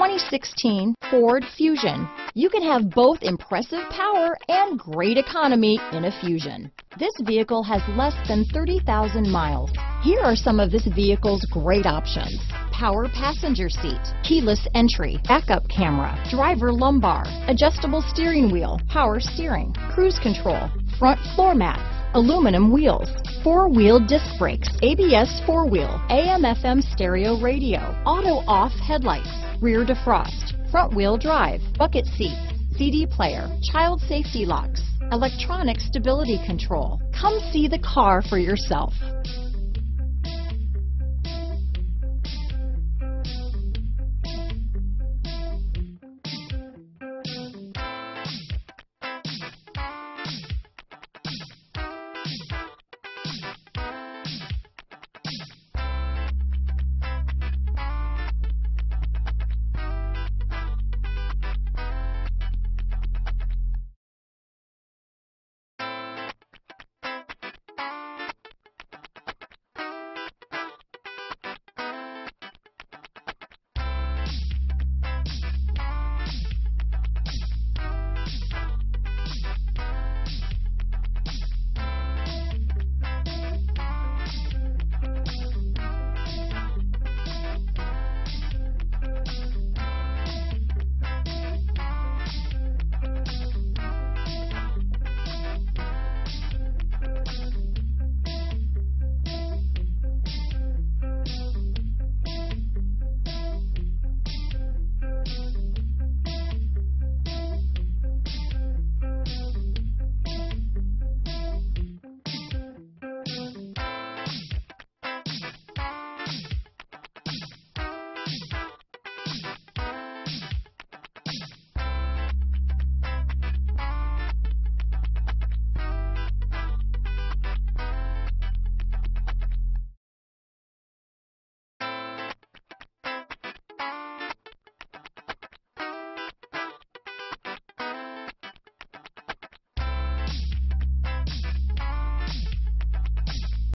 2016 Ford Fusion. You can have both impressive power and great economy in a Fusion. This vehicle has less than 30,000 miles. Here are some of this vehicle's great options: power passenger seat, keyless entry, backup camera, driver lumbar, adjustable steering wheel, power steering, cruise control, front floor mats, aluminum wheels, four-wheel disc brakes, ABS four-wheel, AM/FM stereo radio, auto-off headlights, rear defrost, front-wheel drive, bucket seats, CD player, child safety locks, electronic stability control. Come see the car for yourself.